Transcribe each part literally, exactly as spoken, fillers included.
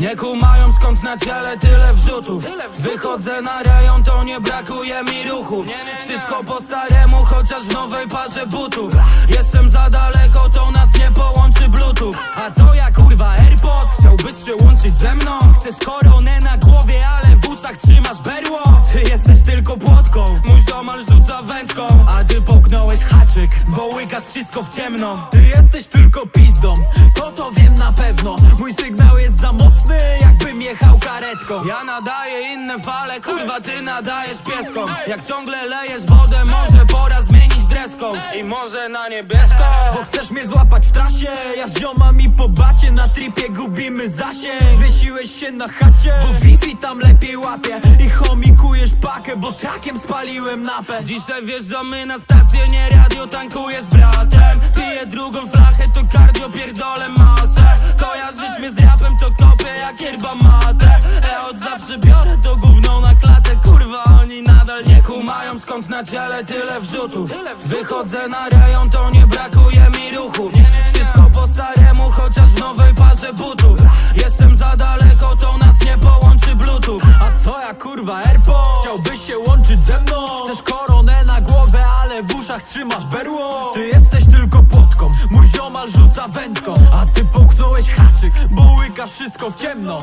Nie kumają skąd na ciele tyle wrzutów. Wychodzę na rejon, to nie brakuje mi ruchów. Wszystko po staremu, chociaż w nowej parze butów. Jestem za daleko, to nas nie połączy Bluetooth. A co ja kurwa AirPods? Chciałbyś się łączyć ze mną? Chcesz koronę na głowie, ale w uszach trzymasz berło. Ty jesteś tylko płotką, mój ziomal rzuca wędką. A ty połknąłeś haczyk, bo łykasz wszystko w ciemno. Ty jesteś tylko pizdą, to to wiem na pewno. Mój sygnał jest za mocny, jakbym jechał karetką. Ja nadaję inne fale, kurwa ty nadajesz pieską. Jak ciągle lejesz wodę, może pora zmienić dreską. I może na niebiesko. Bo chcesz mnie złapać w trasie, ja z ziomami po bacie. Na tripie gubimy zasięg, zwiesiłeś się na chacie, bo wifi tam lepiej łapie. I chomikujesz pakę, bo trakiem spaliłem napę. Dzisiaj wjeżdżamy na stację, nie radio, tankuję z bratem. Piję drugą flachę, to kardio, pierdolę masę. Kojarzysz mnie z rapem, to kopię jak yerba mate. E od zawsze biorę to gówno na klatę, kurwa oni nadal nie kumają skąd na ciele tyle wrzutów. Wychodzę na rejon, to nie brakuje mi ruchów. Wszystko po staremu, chociaż w nowej parze butów. Jestem za daleko, to nas nie połączy Bluetooth. A co ja kurwa AirPod? Chciałbyś się łączyć ze mną? Chcesz koronę na głowę, ale w uszach trzymasz berło. Ty jesteś tylko płotką, mój ziomal rzuca wędką. A ty połknąłeś haczyk, bo łykasz wszystko w ciemno.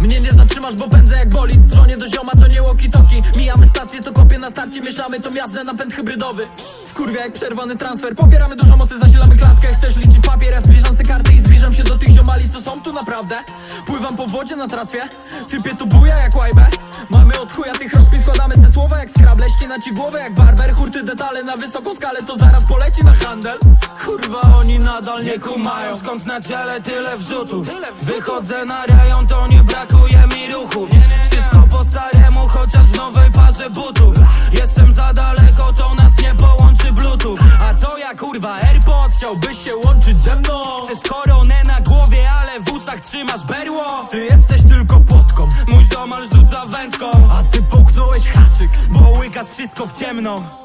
Mnie nie zatrzymasz, bo pędzę jak bolid. Dzwonię do zioma, to nie walkie-talkie. Mijamy stację, to kopię na starcie. Mieszamy tą jazdę, napęd hybrydowy. Wkurwia jak przerwany transfer. Popieramy dużo mocy, zasilamy klatkę. Chcesz liczyć papier, ja zbliżam se karty. I zbliżam się do tych ziomali, co są tu naprawdę. Pływam po wodzie na tratwie. Typie tu buja jak łajbę. Mamy od chuja tych rozkmin, składamy se słowa jak skrable. Ścina ci głowę jak barber. Hurty, detale na wysoką skalę, to zaraz poleci na handel. Kurwa, oni nadal nie, nie kumają skąd na ciele tyle wrzutów. Wychodzę na rejon, to nie brakuje mi ruchów. Wszystko po staremu, chociaż w nowej parze butów. Jestem za daleko, to nas nie połączy Bluetooth. A co ja kurwa AirPods? Chciałbyś się łączyć ze mną? Chcesz koronę na głowie, ale w uszach trzymasz berło. Ty jesteś tylko płotką, mój ziomal rzuca wędką. A ty połknąłeś haczyk, bo łykasz wszystko w ciemno.